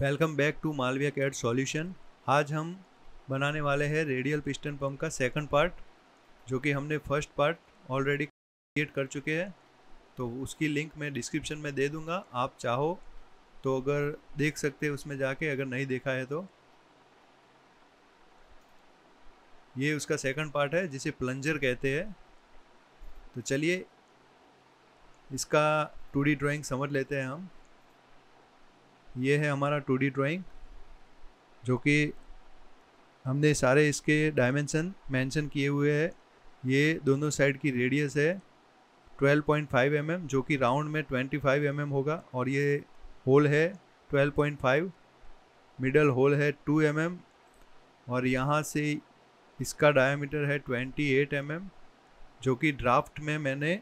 Welcome back to Malviya CAD solution. आज हम बनाने वाले हैं रेडियल पिस्टन पंप का सेकंड पार्ट, जो कि हमने फर्स्ट पार्ट ऑलरेडी क्रिएट कर चुके हैं, तो उसकी लिंक मैं डिस्क्रिप्शन में दे दूंगा। आप चाहो तो अगर देख सकते हैं उसमें जाके, अगर नहीं देखा है तो। ये उसका सेकंड पार्ट है जिसे प्लंजर कहते हैं। तो चलिए इसका 2D ड्राइंग समझ लेते हैं हम। ये है हमारा 2D ड्राइंग, जो कि हमने सारे इसके डायमेंशन मेंशन किए हुए हैं। ये दोनों साइड की रेडियस है 12.5 mm, जो कि राउंड में 25 mm होगा, और ये होल है 12.5, मिडल होल है 2 mm, और यहाँ से इसका डायमीटर है 28 mm, जो कि ड्राफ्ट में मैंने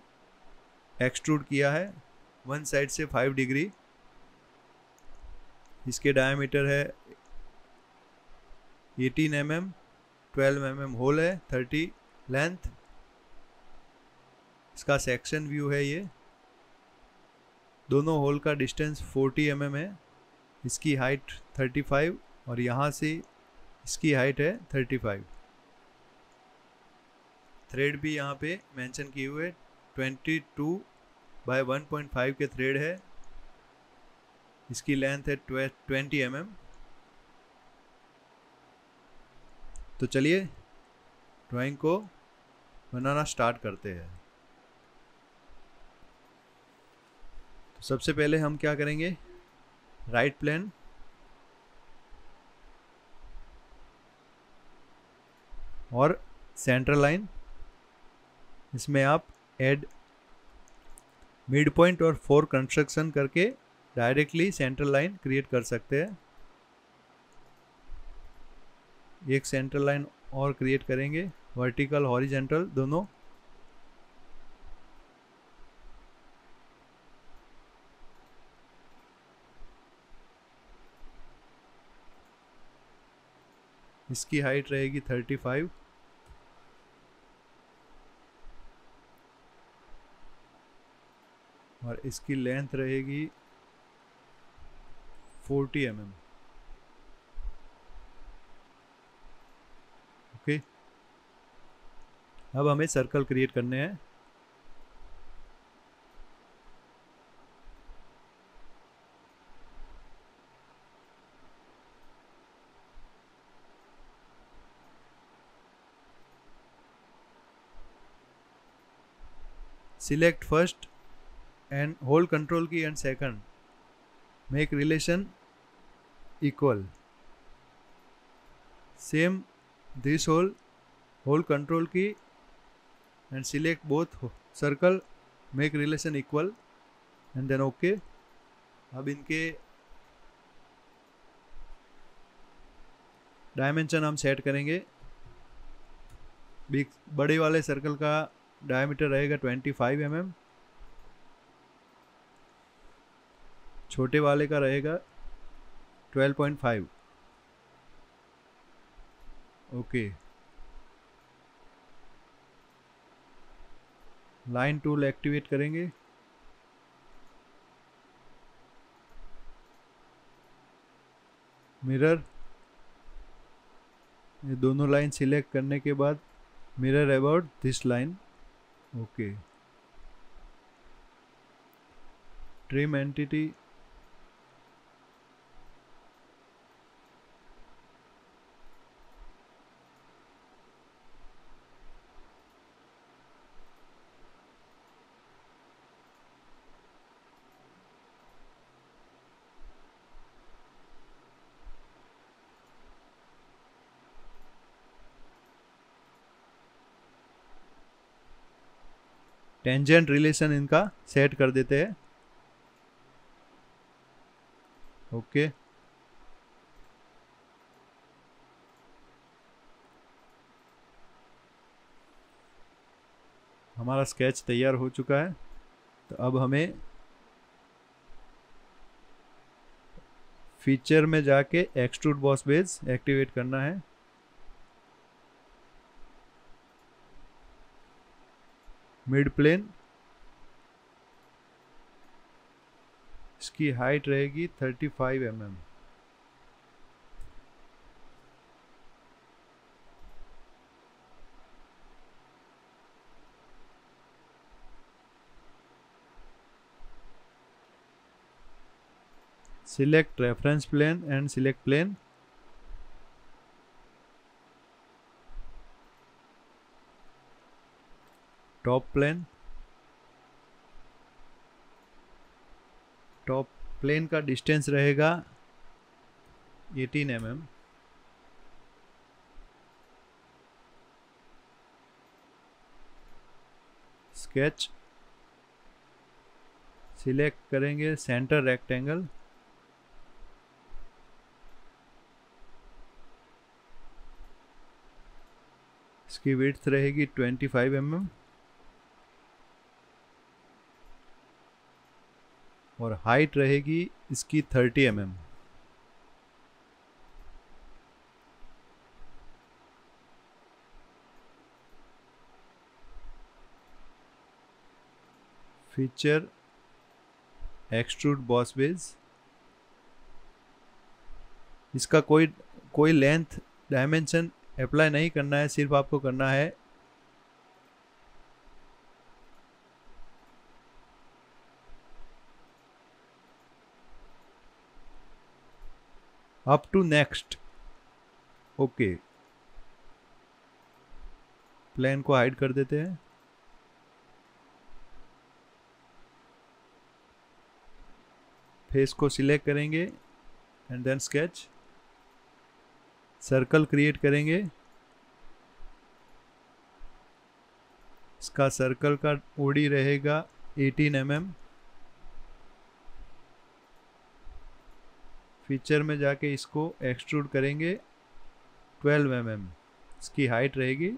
एक्सट्रूड किया है वन साइड से 5 डिग्री। इसके डायमीटर है 18 mm, 12 mm होल है, 30 लेंथ। इसका सेक्शन व्यू है ये, दोनों होल का डिस्टेंस 40 mm है। इसकी हाइट 35 और यहाँ से इसकी हाइट है 35। थ्रेड भी यहाँ पे मेंशन किए हुए 22 by 1.5 के थ्रेड है। इसकी लेंथ है 20 mm। तो चलिए ड्राइंग को बनाना स्टार्ट करते हैं। तो सबसे पहले हम क्या करेंगे, राइट प्लेन, और सेंटर लाइन, इसमें आप एड मिड पॉइंट और 4 कंस्ट्रक्शन करके डायरेक्टली सेंटर लाइन क्रिएट कर सकते हैं। एक सेंटर लाइन और क्रिएट करेंगे, वर्टिकल हॉरिजॉन्टल दोनों। इसकी हाइट रहेगी 35। और इसकी लेंथ रहेगी 40 mm। ओके, अब हमें सर्कल क्रिएट करने हैं। Select first and hold control key and second, make relation equal, same this hole, hold control key and select both circle, make relation equal and then okay। अब इनके dimension हम set करेंगे। Big बड़े वाले circle का diameter रहेगा 25 mm, छोटे वाले का रहेगा 12.5। ओके, लाइन टूल एक्टिवेट करेंगे। मिरर, ये दोनों लाइन सिलेक्ट करने के बाद mirror about this line. Okay, trim entity, tangent relation इनका सेट कर देते हैं। ओके, हमारा स्केच तैयार हो चुका है। तो अब हमें फीचर में जाके एक्सट्रूड बॉस बेस एक्टिवेट करना है। मिड प्लेन, इसकी हाइट रहेगी 35 mm। select reference plane and select plane. Top plane का डिस्टेंस रहेगा 18 mm. स्केच सिलेक्ट करेंगे, सेंटर रेक्टेंगल, इसकी विड्थ रहेगी 25 mm और हाइट रहेगी इसकी 30 mm. Feature extrude boss base, इसका कोई लेंथ डायमेंशन अप्लाई नहीं करना है, सिर्फ आपको करना है up to next. Okay, plane को हाइड कर देते हैं. फेस को सिलेक्ट करेंगे and then sketch, circle create करेंगे. इसका सर्कल का ओडी रहेगा 18 mm. फीचर में जाके इसको एक्सट्रूड करेंगे 12 mm. इसकी हाइट रहेगी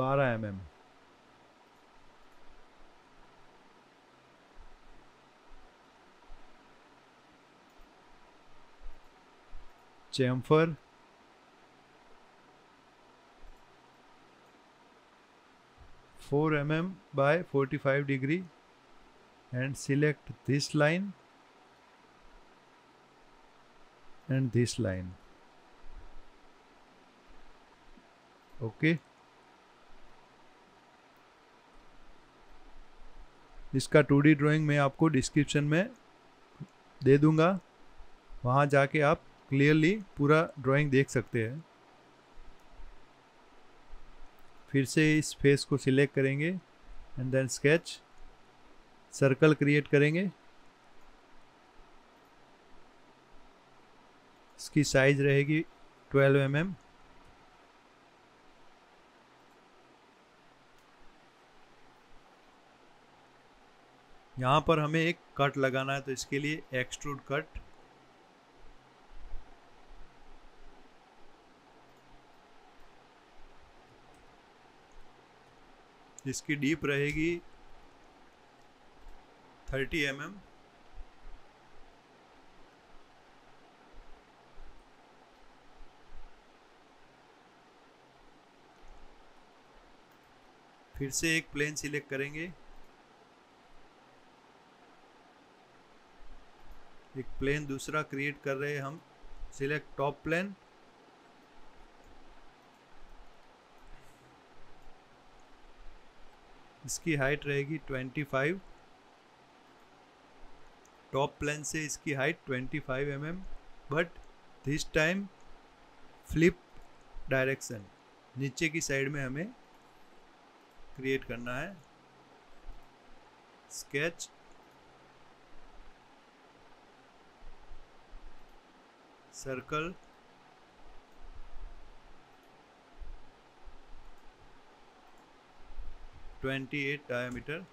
12 mm. Chamfer, four mm by 45 degree and select this line and this line. Okay. इसका 2D ड्राइंग मैं आपको डिस्क्रिप्शन में दे दूंगा, वहाँ जाके आप क्लियरली पूरा ड्राइंग देख सकते हैं. फिर से इस फेस को सिलेक्ट करेंगे and then sketch, circle create करेंगे. इसकी साइज रहेगी 12 mm. यहाँ पर हमें एक कट लगाना है, तो इसके लिए एक्सट्रूड कट, जिसकी डीप रहेगी 30 mm. फिर से एक प्लेन सिलेक्ट करेंगे, एक प्लेन दूसरा क्रिएट कर रहे हैं हम, सिलेक्ट टॉप प्लेन, इसकी हाइट रहेगी 25. टॉप प्लेन से इसकी height 25 mm, but this time flip direction, नीचे की साइड में हमें क्रिएट करना है. Sketch, circle, diameter 28.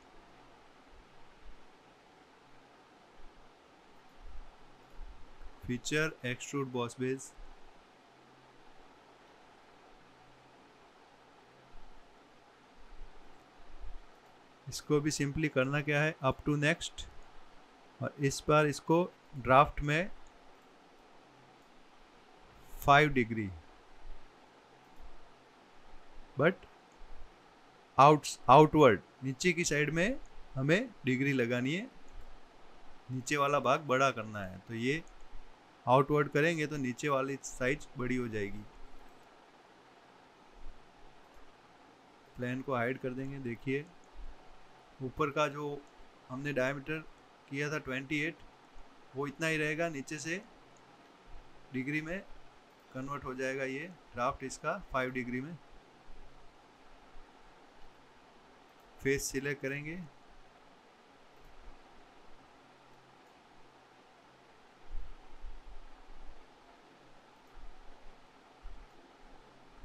Feature extrude boss base, इसको भी सिंपली करना क्या है, अप टू नेक्स्ट, और इस बार इसको ड्राफ्ट में 5 डिग्री, बट आउटवर्ड, नीचे की साइड में हमें डिग्री लगानी है, नीचे वाला भाग बड़ा करना है, तो ये आउटवर्ड करेंगे तो नीचे वाली साइज बड़ी हो जाएगी. प्लेन को हाइड कर देंगे. देखिए ऊपर का जो हमने डायमीटर किया था 28, वो इतना ही रहेगा, नीचे से डिग्री में कन्वर्ट हो जाएगा ये ड्राफ्ट इसका 5 डिग्री में। फेस सिलेक्ट करेंगे,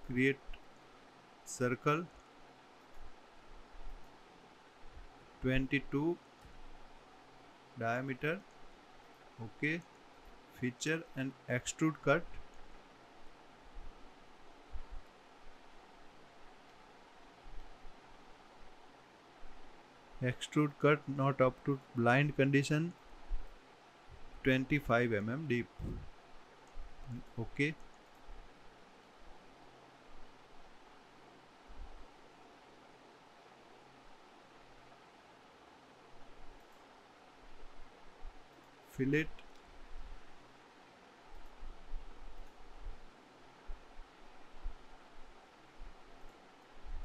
Create circle 22 diameter. Okay, feature and extrude cut. Extrude cut not up to blind condition. 25 mm deep, okay. Fillet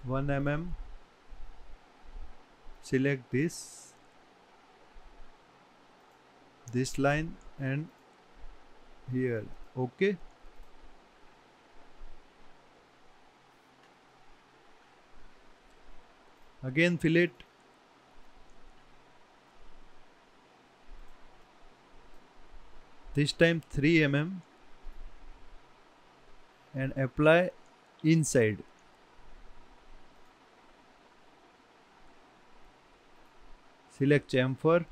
one mm, select this line and here, okay, again fillet, this time 3 mm, and apply inside, select chamfer,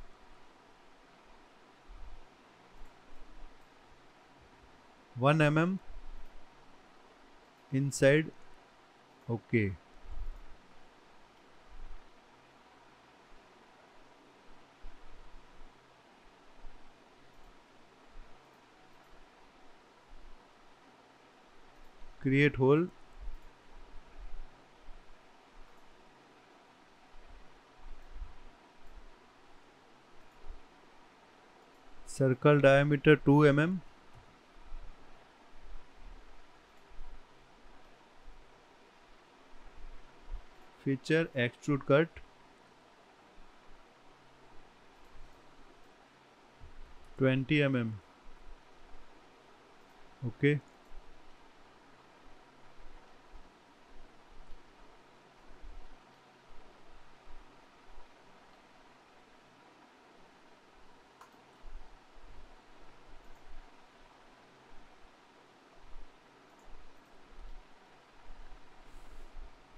one mm inside, okay, create hole, circle diameter 2 mm, feature extrude cut 20 mm, okay,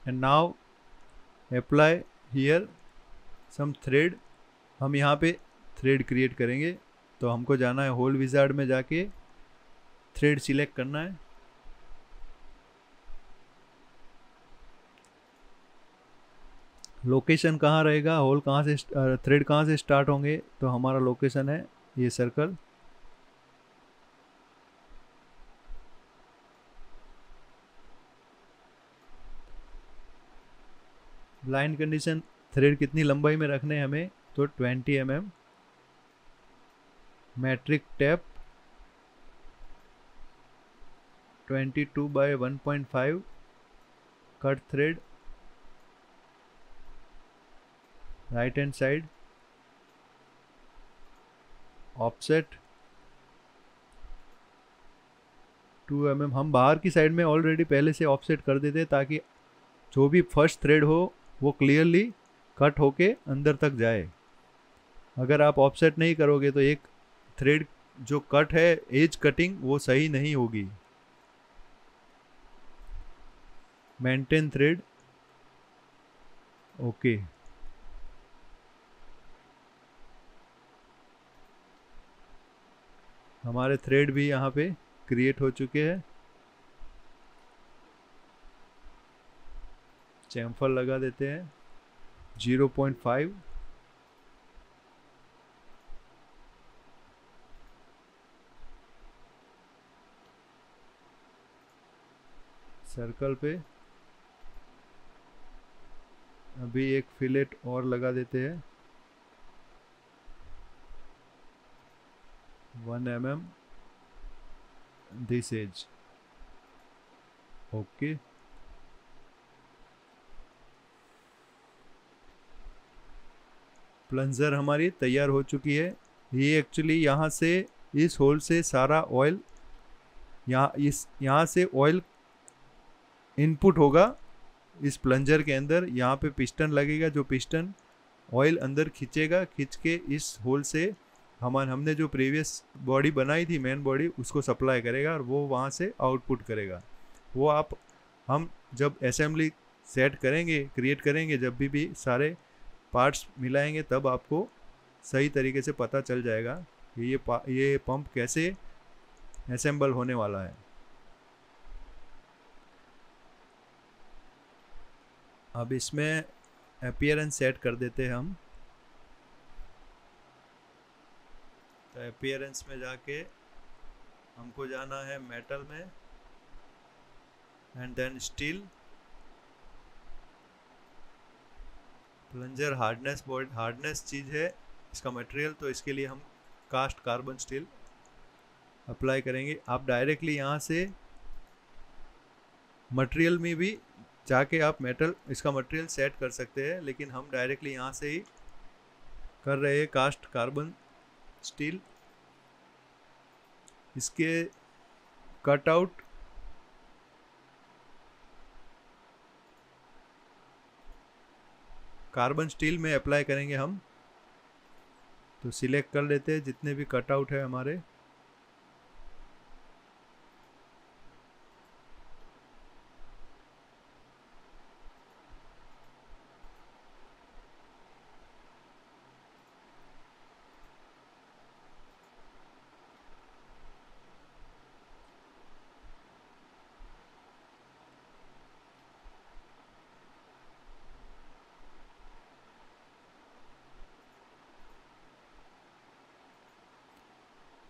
and now apply here some thread। हम यहाँ पे thread create करेंगे, तो हमको जाना है whole wizard में, जाके thread select करना है, location कहाँ रहेगा, whole कहाँ से, thread कहाँ से start होंगे, तो हमारा location है ये circle, ब्लाइंड कंडीशन थ्रेड कितनी लंबाई में रखने हमें, तो 20 mm, metric tap 22 by 1.5, cut thread right hand side, offset 2 mm। हम बाहर की साइड में ऑलरेडी पहले से ऑफसेट कर देते ताकि जो भी फर्स्ट थ्रेड हो वो क्लियरली कट होके अंदर तक जाए। अगर आप ऑफसेट नहीं करोगे तो एक थ्रेड जो कट है, एज कटिंग, वो सही नहीं होगी। मेंटेन थ्रेड, ओके, हमारे थ्रेड भी यहाँ पे क्रिएट हो चुके हैं। चैम्फर लगा देते हैं 0.5, सर्कल पे अभी एक फिलेट और लगा देते हैं 1 mm, this edge, okay, plunger हमारी तैयार हो चुकी है। ये एक्चुअली यहाँ से इस होल से सारा ऑयल यहाँ से ऑयल इनपुट होगा इस प्लंजर के अंदर। यहाँ पे पिस्टन लगेगा, जो पिस्टन ऑयल अंदर खींचेगा, खींच के इस होल से हमने जो प्रीवियस बॉडी बनाई थी मेन बॉडी उसको सप्लाई करेगा और वो वहाँ से आउटपुट करेगा। वो हम जब असेंबली सेट करेंगे, क्रिएट करेंगे, जब भी सारे पार्ट्स मिलाएंगे तब आपको सही तरीके से पता चल जाएगा कि ये पंप कैसे असेंबल होने वाला है। अब इसमें अपीयरेंस सेट कर देते हैं हम। तो अपीयरेंस में जाके हमको जाना है मेटल में and then steel, plunger hardness body, hardness चीज़ है इसका मटेरियल, तो इसके लिए हम कास्ट कार्बन स्टील अप्लाई करेंगे। आप डायरेक्टली यहाँ से मटेरियल में भी जाके आप इसका मटेरियल सेट कर सकते हैं, लेकिन हम डायरेक्टली यहाँ से ही कर रहे हैं कास्ट कार्बन स्टील। इसके कटआउट कार्बन स्टील में अप्लाई करेंगे हम, तो सिलेक्ट कर लेते हैं जितने भी कटआउट है हमारे।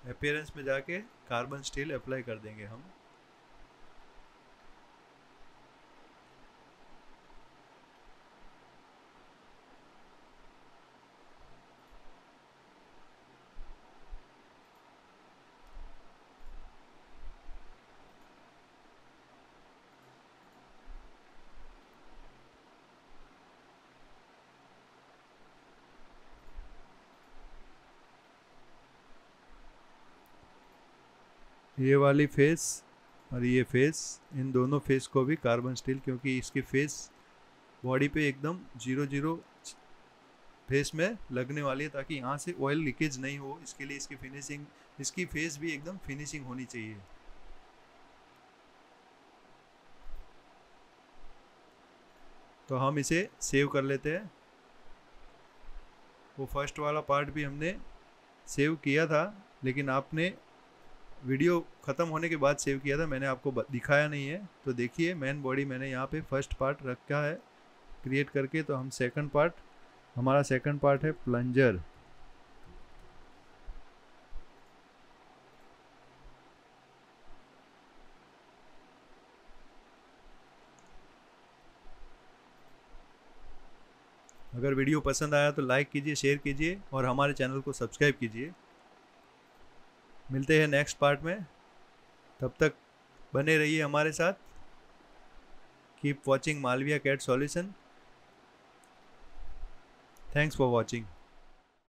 अपीयरेंस में जाके कार्बन स्टील अप्लाई कर देंगे हम। ये वाली फेस और ये फेस, इन दोनों फेस को भी कार्बन स्टील, क्योंकि इसकी फेस बॉडी पे एकदम 0-0 फेस में लगने वाली है, ताकि यहाँ से ऑयल लीकेज नहीं हो। इसके लिए इसकी फिनिशिंग, इसकी फेस भी एकदम फिनिशिंग होनी चाहिए। तो हम इसे सेव कर लेते हैं। वो फर्स्ट वाला पार्ट भी हमने सेव किया था, लेकिन आपने वीडियो ख़त्म होने के बाद सेव किया था, मैंने आपको दिखाया नहीं है। तो देखिए मेन बॉडी मैंने यहाँ पे फर्स्ट पार्ट रखा है क्रिएट करके। तो हम हमारा सेकंड पार्ट है प्लंजर। अगर वीडियो पसंद आया तो लाइक कीजिए, शेयर कीजिए और हमारे चैनल को सब्सक्राइब कीजिए। मिलते हैं नेक्स्ट पार्ट में, तब तक बने रहिए हमारे साथ। Keep watching Malviya CAD solution. Thanks for watching.